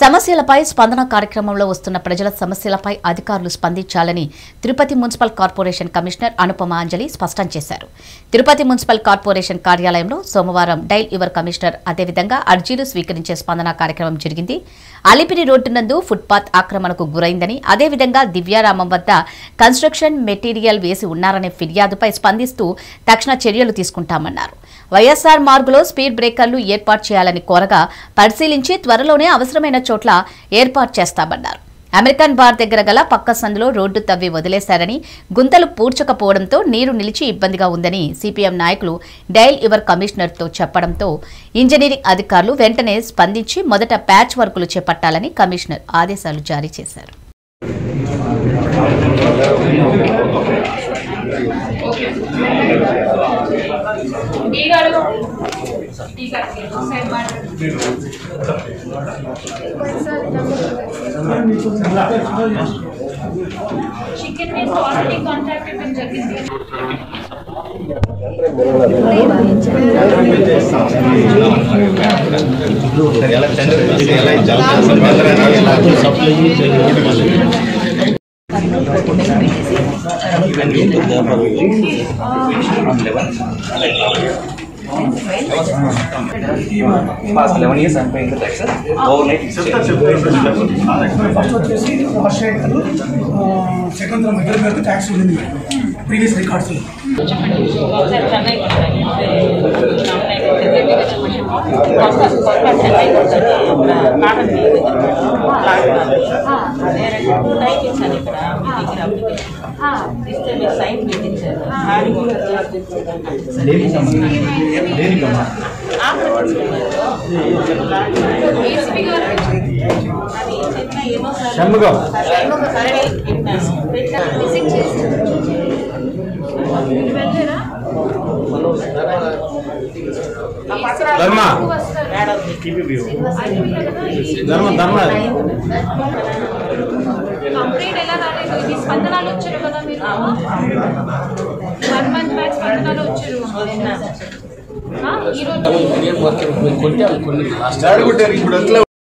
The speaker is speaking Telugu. సమస్యలపై స్పందన కార్యక్రమంలో వస్తున్న ప్రజల సమస్యలపై అధికారులు స్పందించాలని Tirupati municipal corporation commissioner Anupama Anjali స్పష్టం చేశారు. తిరుపతి మున్సిపల్ కార్పొరేషన్ కార్యాలయంలో సోమవారం డైల్ యువర్ కమిషనర్ అదేవిధంగా అర్జీలు స్వీకరించే స్పందన కార్యక్రమం జరిగింది. అలిపిరి రోడ్డునందు ఫుట్పాత్ ఆక్రమణకు గురైందని, అదేవిధంగా దివ్యారామం వద్ద కన్స్ట్రక్షన్ మెటీరియల్ వేసి ఉన్నారనే ఫిర్యాదుపై స్పందిస్తూ తక్షణ చర్యలు తీసుకుంటామన్నారు. వైఎస్ఆర్ మార్గులో స్పీడ్ బ్రేకర్లు ఏర్పాటు చేయాలని కోరగా పరిశీలించి త్వరలోనే అవసరమైన చోట్ల ఏర్పాటు చేస్తామన్నారు. అమెరికన్ బార్ దగ్గర గల పక్క సందులో రోడ్డు తవ్వి వదిలేశారని, గుంతలు పూడ్చకపోవడంతో నీరు నిలిచి ఇబ్బందిగా ఉందని సిపిఎం నాయకులు డైల్ యువర్ కమిషనర్తో చెప్పడంతో ఇంజనీరింగ్ అధికారులు వెంటనే స్పందించి మొదట ప్యాచ్ వర్కులు చేపట్టాలని కమిషనర్ ఆదేశాలు జారీ చేశారు. Past 11 years I'm paying the taxes. Overnight it's changed. Previous records. Dharma.